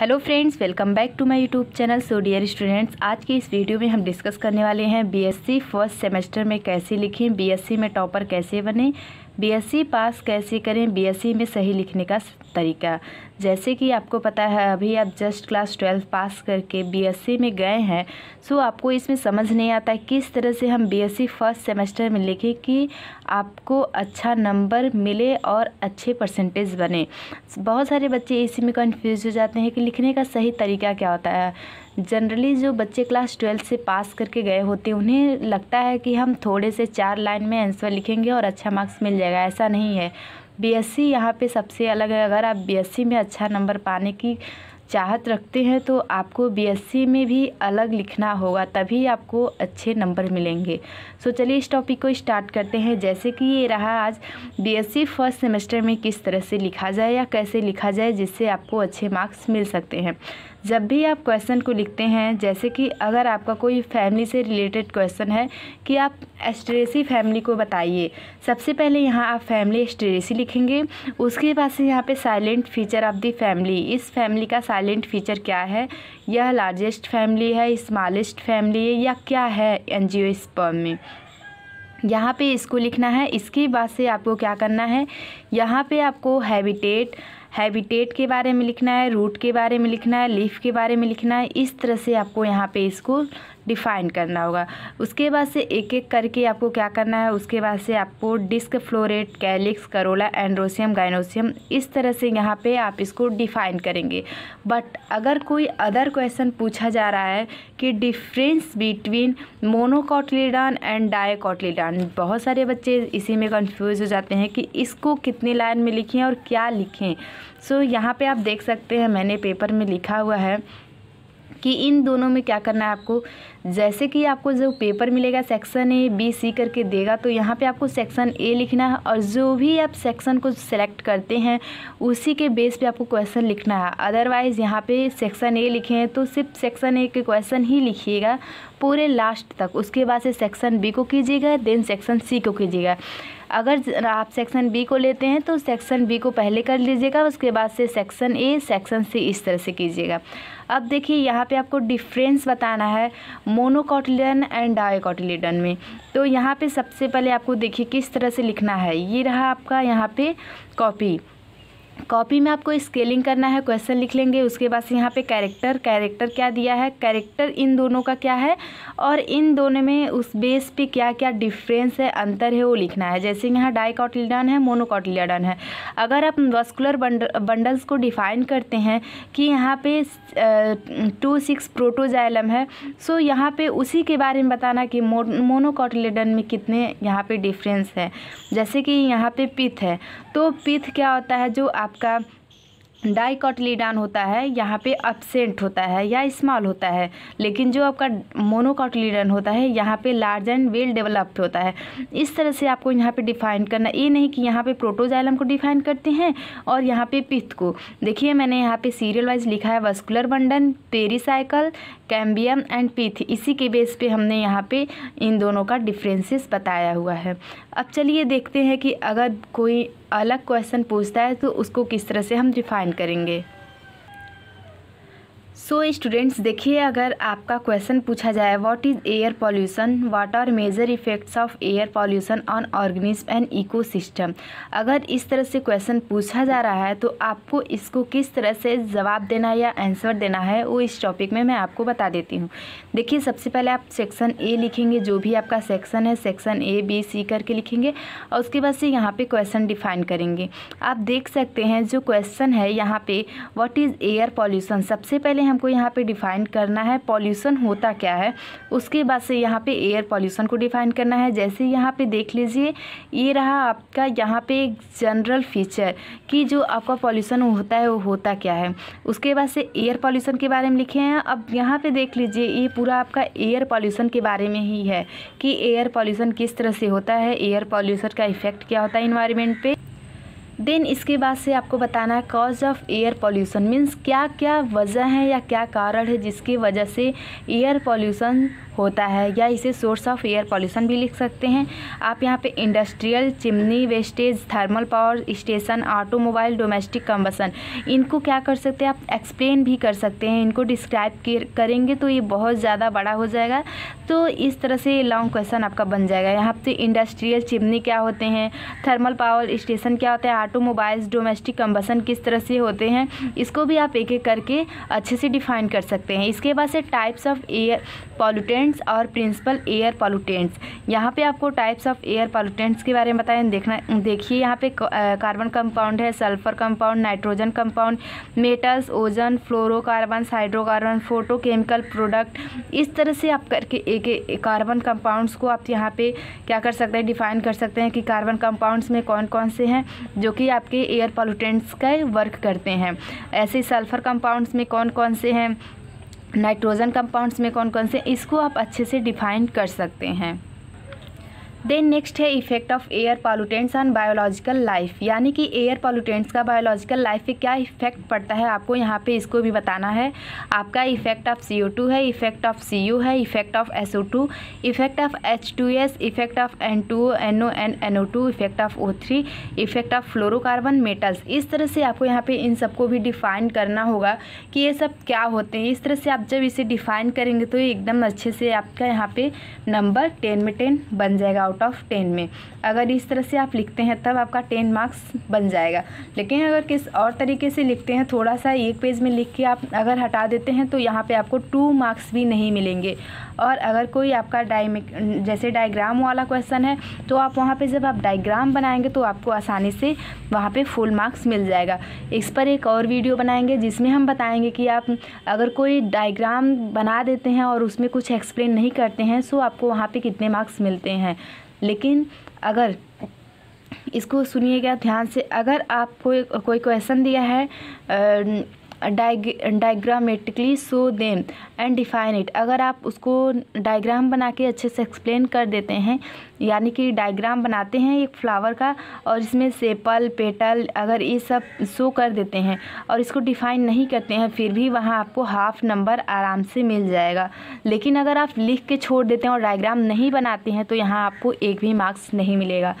Hello friends, welcome back to my YouTube channel. So dear students, आज के इस video में हम डिस्कस करने वाले हैं बीएससी फर्स्ट सेमेस्टर में कैसे लिखें, बीएससी में टॉपर कैसे बने, बीएससी पास कैसे करें, बीएससी में सही लिखने का तरीका। जैसे कि आपको पता है अभी आप जस्ट क्लास 12 पास करके बीएससी में गए हैं, सो आपको इसमें समझ नहीं आता किस तरह से हम बीएससी फर्स्ट सेमेस्टर में लिखें कि आपको अच्छा नंबर मिले और अच्छे परसेंटेज बने। बहुत सारे बच्चे इसी में कन्फ्यूज़ हो जाते हैं कि लिखने का सही तरीका क्या होता है। जनरली जो बच्चे क्लास 12 से पास करके गए होते हैं उन्हें लगता है कि हम थोड़े से 4 लाइन में आंसर लिखेंगे और अच्छा मार्क्स मिल जाएगा। ऐसा नहीं है, बीएससी यहाँ पे सबसे अलग है। अगर आप बीएससी में अच्छा नंबर पाने की चाहत रखते हैं तो आपको बीएससी में भी अलग लिखना होगा, तभी आपको अच्छे नंबर मिलेंगे। सो चलिए इस टॉपिक को स्टार्ट करते हैं। जैसे कि ये रहा आज बीएससी फर्स्ट सेमेस्टर में किस तरह से लिखा जाए या कैसे लिखा जाए जिससे आपको अच्छे मार्क्स मिल सकते हैं। जब भी आप क्वेश्चन को लिखते हैं, जैसे कि अगर आपका कोई फैमिली से रिलेटेड क्वेश्चन है कि आप एस्टेरेसी फैमिली को बताइए, सबसे पहले यहाँ आप फैमिली एस्टेरेसी लिखेंगे। उसके बाद से यहाँ पे silent feature of the family, इस फैमिली का साइलेंट फीचर क्या है, यह लार्जेस्ट फैमिली है, स्मॉलेस्ट फैमिली है या क्या है एंजियोस्पर्म में, यहाँ पे इसको लिखना है। इसके बाद से आपको क्या करना है, यहाँ पे आपको हैबिटेट के बारे में लिखना है, रूट के बारे में लिखना है, लीफ के बारे में लिखना है। इस तरह से आपको यहाँ पे इसको डिफ़ाइन करना होगा। उसके बाद से एक एक करके आपको क्या करना है। उसके बाद से आपको disc, floret, calyx, corolla, androecium, gynoecium, इस तरह से यहाँ पे आप इसको डिफ़ाइन करेंगे। बट अगर कोई अदर क्वेश्चन पूछा जा रहा है कि difference between monocotyledon and dicotyledon, बहुत सारे बच्चे इसी में कन्फ्यूज़ हो जाते हैं कि इसको कितने लाइन में लिखें और क्या लिखें। सो यहाँ पे आप देख सकते हैं मैंने पेपर में लिखा हुआ है कि इन दोनों में क्या करना है आपको। जैसे कि आपको जो पेपर मिलेगा सेक्शन ए, बी, सी करके देगा, तो यहाँ पे आपको सेक्शन ए लिखना है और जो भी आप सेक्शन को सिलेक्ट करते हैं उसी के बेस पे आपको क्वेश्चन लिखना है। अदरवाइज़ यहाँ पे सेक्शन ए लिखे हैं तो सिर्फ सेक्शन ए के क्वेश्चन ही लिखिएगा पूरे लास्ट तक। उसके बाद से सेक्शन बी को कीजिएगा, देन सेक्शन सी को कीजिएगा। अगर आप सेक्शन बी को लेते हैं तो सेक्शन बी को पहले कर लीजिएगा, उसके बाद से सेक्शन ए, सेक्शन सी, इस तरह से कीजिएगा। अब देखिए यहाँ पे आपको डिफरेंस बताना है मोनोकॉटिलिडन एंड डाइकॉटिलिडन में। तो यहाँ पे सबसे पहले आपको देखिए किस तरह से लिखना है। ये रहा आपका यहाँ पे कॉपी में आपको स्केलिंग करना है, क्वेश्चन लिख लेंगे। उसके बाद से यहाँ पे कैरेक्टर क्या दिया है, कैरेक्टर इन दोनों का क्या है और इन दोनों में उस बेस पे क्या क्या डिफरेंस है, अंतर है, वो लिखना है। जैसे यहाँ डाइकॉटिलिडॉन है, मोनोकॉटिलिडॉन है। अगर आप वस्कुलर बंडल्स को डिफाइन करते हैं कि यहाँ पे 26 प्रोटोजाइलम है, सो यहाँ पर उसी के बारे में बताना कि मोनोकॉटिलिडॉन में कितने यहाँ पर डिफरेंस है। जैसे कि यहाँ पर पिथ है, तो पिथ क्या होता है, जो आपका डाइकॉटिलिडॉन होता है यहाँ पे एब्सेंट होता है या स्मॉल होता है, लेकिन जो आपका मोनोकॉटिलिडॉन होता है यहाँ पे लार्ज एंड वेल डेवलप्ड होता है। इस तरह से आपको यहाँ पे डिफाइन करना, ये नहीं कि यहाँ पे प्रोटोजाइलम को डिफाइन करते हैं और यहाँ पे पिथ को। देखिए मैंने यहाँ पे सीरियल वाइज लिखा है vascular bundle, pericycle, cambium and pith, इसी के बेस पे हमने यहाँ पे इन दोनों का डिफ्रेंसेस बताया हुआ है। अब चलिए देखते हैं कि अगर कोई अलग क्वेश्चन पूछता है तो उसको किस तरह से हम डिफाइन करेंगे। सो स्टूडेंट्स देखिए, अगर आपका क्वेश्चन पूछा जाए what is air pollution, what are major effects of air pollution on organism and ecosystem, अगर इस तरह से क्वेश्चन पूछा जा रहा है तो आपको इसको किस तरह से जवाब देना या आंसर देना है वो इस टॉपिक में मैं आपको बता देती हूँ। देखिए सबसे पहले आप सेक्शन ए लिखेंगे, जो भी आपका सेक्शन है सेक्शन ए, बी, सी करके लिखेंगे और उसके बाद से यहाँ पर क्वेश्चन डिफाइन करेंगे। आप देख सकते हैं जो क्वेश्चन है यहाँ पर व्हाट इज़ एयर पॉल्यूशन, सबसे पहले हमको यहाँ पे डिफ़ाइन करना है पॉल्यूशन होता क्या है, उसके बाद से यहाँ पे एयर पॉल्यूशन को डिफ़ाइन करना है। जैसे यहाँ पे देख लीजिए, ये रहा आपका यहाँ पे एक जनरल फीचर कि जो आपका पॉल्यूशन होता है वो होता क्या है। उसके बाद से एयर पॉल्यूशन के बारे में लिखे हैं। अब यहाँ पे देख लीजिए ये पूरा आपका एयर पॉल्यूशन के बारे में ही है कि एयर पॉल्यूशन किस तरह से होता है, एयर पॉल्यूशन का इफेक्ट क्या होता है इन्वायरमेंट पर। देन इसके बाद से आपको बताना है cause of air pollution, means क्या क्या वजह है या क्या कारण है जिसकी वजह से एयर पॉल्यूशन होता है, या इसे सोर्स ऑफ एयर पॉल्यूशन भी लिख सकते हैं आप। यहाँ पे industrial, chimney, wastage, thermal power station, automobile, domestic combustion, इनको क्या कर सकते हैं आप, एक्सप्लेन भी कर सकते हैं। इनको डिस्क्राइब करेंगे तो ये बहुत ज़्यादा बड़ा हो जाएगा, तो इस तरह से लॉन्ग क्वेश्चन आपका बन जाएगा। यहाँ पे इंडस्ट्रियल, चिमनी क्या होते हैं, थर्मल पावर स्टेशन क्या होता है, ऑटोमोबाइल्स, डोमेस्टिक कम्बसन किस तरह से होते हैं, इसको भी आप एक एक करके अच्छे से डिफाइन कर सकते हैं। इसके बाद से टाइप्स ऑफ एयर पॉल्यूटेंट और प्रिंसिपल एयर पॉल्यूटेंट्स, यहाँ पे आपको टाइप्स ऑफ एयर पॉल्यूटेंट्स के बारे में बताएं। देखिए यहाँ पे कार्बन कंपाउंड है, sulphur compound, nitrogen compound, metals, ozone, fluorocarbon, hydrocarbon, photochemical product, इस तरह से आप करके एक कार्बन कंपाउंड्स को आप यहाँ पे क्या कर सकते हैं, डिफाइन कर सकते हैं कि कार्बन कंपाउंड्स में कौन कौन से हैं जो कि आपके एयर पॉल्यूटेंट्स का वर्क करते हैं। ऐसे सल्फर कंपाउंड्स में कौन कौन से हैं, नाइट्रोजन कंपाउंड्स में कौन कौन से, इसको आप अच्छे से डिफाइन कर सकते हैं। देन नेक्स्ट है effect of air pollutants on biological life, यानी कि एयर पॉल्यूटेंट्स का बायोलॉजिकल लाइफ पे क्या इफेक्ट पड़ता है आपको यहाँ पे इसको भी बताना है। आपका इफेक्ट ऑफ CO2 है, इफेक्ट ऑफ CU है, effect of SO2, effect of H2S, effect of N2O, NO and NO2, effect of O3, effect of fluorocarbon, metals, इस तरह से आपको यहाँ पर इन सबको भी डिफाइन करना होगा कि ये सब क्या होते हैं। इस तरह से आप जब इसे डिफाइन करेंगे तो ये एकदम अच्छे से आपका यहाँ पर नंबर 10 में 10 बन जाएगा, आउट ऑफ 10 में। अगर इस तरह से आप लिखते हैं तब आपका 10 मार्क्स बन जाएगा, लेकिन अगर किस और तरीके से लिखते हैं, थोड़ा सा एक पेज में लिख के आप अगर हटा देते हैं तो यहाँ पे आपको 2 मार्क्स भी नहीं मिलेंगे। और अगर कोई आपका जैसे डायग्राम वाला क्वेश्चन है तो आप वहाँ पे जब आप डायग्राम बनाएंगे तो आपको आसानी से वहाँ पे फुल मार्क्स मिल जाएगा। इस पर एक और वीडियो बनाएंगे जिसमें हम बताएंगे कि आप अगर कोई डायग्राम बना देते हैं और उसमें कुछ एक्सप्लेन नहीं करते हैं सो आपको वहाँ पर कितने मार्क्स मिलते हैं। लेकिन अगर इसको सुनिएगा ध्यान से, अगर आपको कोई क्वेश्चन दिया है diagrammatically show them and define it, अगर आप उसको डायग्राम बना के अच्छे से एक्सप्लेन कर देते हैं, यानी कि डायग्राम बनाते हैं एक फ्लावर का और इसमें सेपल, पेटल, अगर ये सब शो कर देते हैं और इसको डिफाइन नहीं करते हैं, फिर भी वहाँ आपको हाफ नंबर आराम से मिल जाएगा। लेकिन अगर आप लिख के छोड़ देते हैं और डायग्राम नहीं बनाते हैं तो यहाँ आपको एक भी मार्क्स नहीं मिलेगा।